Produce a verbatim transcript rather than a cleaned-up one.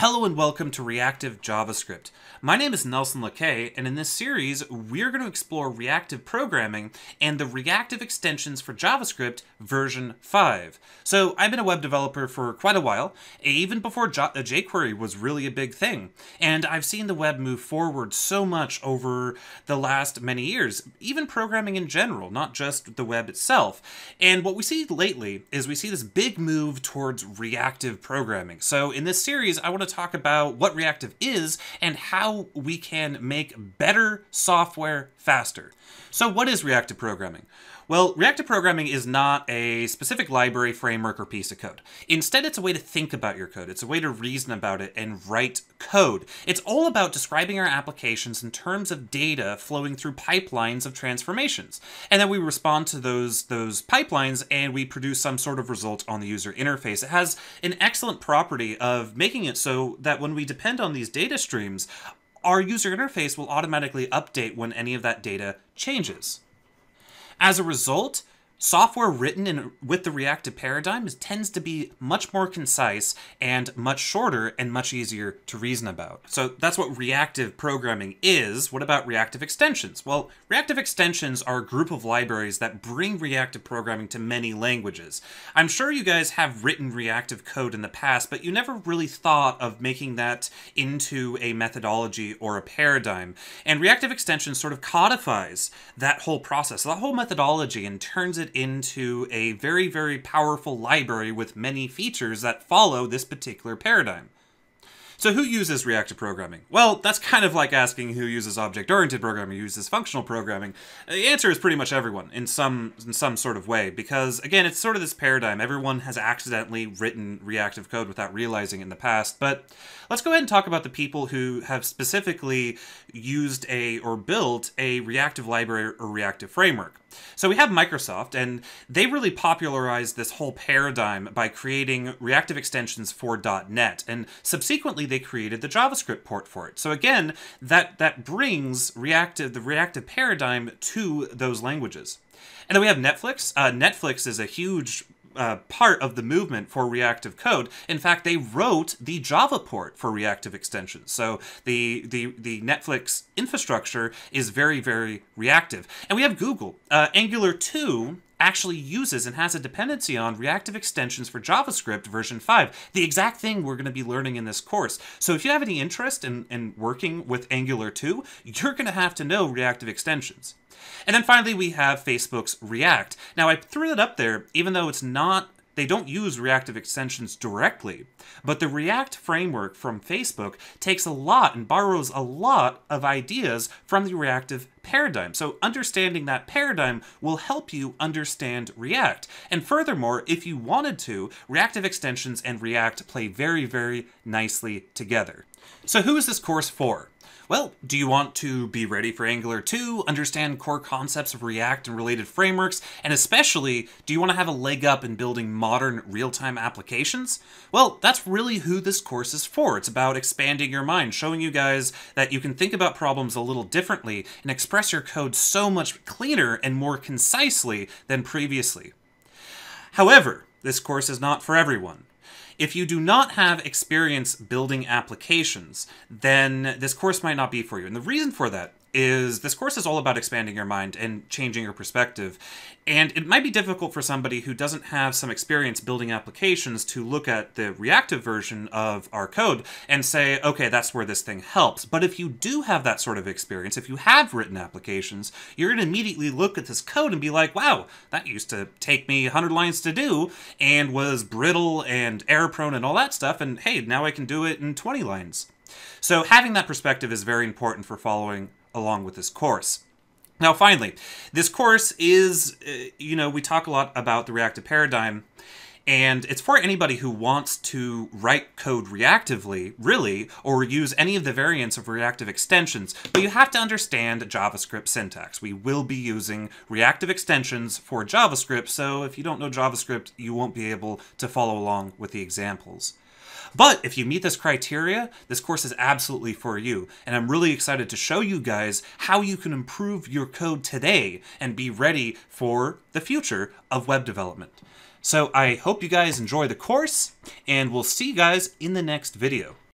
Hello and welcome to Reactive JavaScript. My name is Nelson Lekay, and in this series, we're going to explore reactive programming and the reactive extensions for JavaScript version five. So I've been a web developer for quite a while, even before jQuery was really a big thing. And I've seen the web move forward so much over the last many years, even programming in general, not just the web itself. And what we see lately is we see this big move towards reactive programming. So in this series, I want to talk about what reactive is and how we can make better software faster. So what is reactive programming? Well, reactive programming is not a specific library, framework, or piece of code. Instead, it's a way to think about your code. It's a way to reason about it and write code. It's all about describing our applications in terms of data flowing through pipelines of transformations. And then we respond to those, those pipelines and we produce some sort of result on the user interface. It has an excellent property of making it so that when we depend on these data streams, our user interface will automatically update when any of that data changes. As a result, software written in, with the reactive paradigm is, tends to be much more concise and much shorter and much easier to reason about. So that's what reactive programming is. What about reactive extensions? Well, reactive extensions are a group of libraries that bring reactive programming to many languages. I'm sure you guys have written reactive code in the past, but you never really thought of making that into a methodology or a paradigm. And reactive extensions sort of codifies that whole process, that whole methodology, and turns it into a very, very powerful library with many features that follow this particular paradigm. So who uses reactive programming? Well, that's kind of like asking who uses object-oriented programming, who uses functional programming. The answer is pretty much everyone in some, in some sort of way, because again, it's sort of this paradigm. Everyone has accidentally written reactive code without realizing it in the past. But let's go ahead and talk about the people who have specifically used a or built a reactive library or reactive framework. So we have Microsoft, and they really popularized this whole paradigm by creating reactive extensions for dot net, and subsequently they created the JavaScript port for it. So again, that, that brings reactive, the reactive paradigm to those languages. And then we have Netflix. Uh, Netflix is a huge Uh, part of the movement for reactive code. In fact, they wrote the Java port for reactive extensions. So the the the Netflix infrastructure is very, very reactive. And we have Google. Uh, Angular two actually uses and has a dependency on reactive extensions for JavaScript version five, the exact thing we're going to be learning in this course. So if you have any interest in, in working with Angular two, you're going to have to know reactive extensions. And then finally, we have Facebook's React. Now, I threw that up there, even though it's not, they don't use reactive extensions directly, but the React framework from Facebook takes a lot and borrows a lot of ideas from the reactive paradigm. So understanding that paradigm will help you understand React. And furthermore, if you wanted to, reactive extensions and React play very, very nicely together. So who is this course for? Well, do you want to be ready for Angular two, understand core concepts of React and related frameworks, and especially, do you want to have a leg up in building modern real-time applications? Well, that's really who this course is for. It's about expanding your mind, showing you guys that you can think about problems a little differently and express your code so much cleaner and more concisely than previously. However, this course is not for everyone. If you do not have experience building applications, then this course might not be for you. And the reason for that is this course is all about expanding your mind and changing your perspective. And it might be difficult for somebody who doesn't have some experience building applications to look at the reactive version of our code and say, okay, that's where this thing helps. But if you do have that sort of experience, if you have written applications, you're going to immediately look at this code and be like, wow, that used to take me one hundred lines to do and was brittle and error-prone and all that stuff. And hey, now I can do it in twenty lines. So having that perspective is very important for following along with this course. Now, finally, this course is, uh, you know, we talk a lot about the reactive paradigm, and it's for anybody who wants to write code reactively, really, or use any of the variants of reactive extensions, but you have to understand JavaScript syntax. We will be using reactive extensions for JavaScript, so if you don't know JavaScript, you won't be able to follow along with the examples. But if you meet this criteria, this course is absolutely for you. And I'm really excited to show you guys how you can improve your code today and be ready for the future of web development. So I hope you guys enjoy the course, and we'll see you guys in the next video.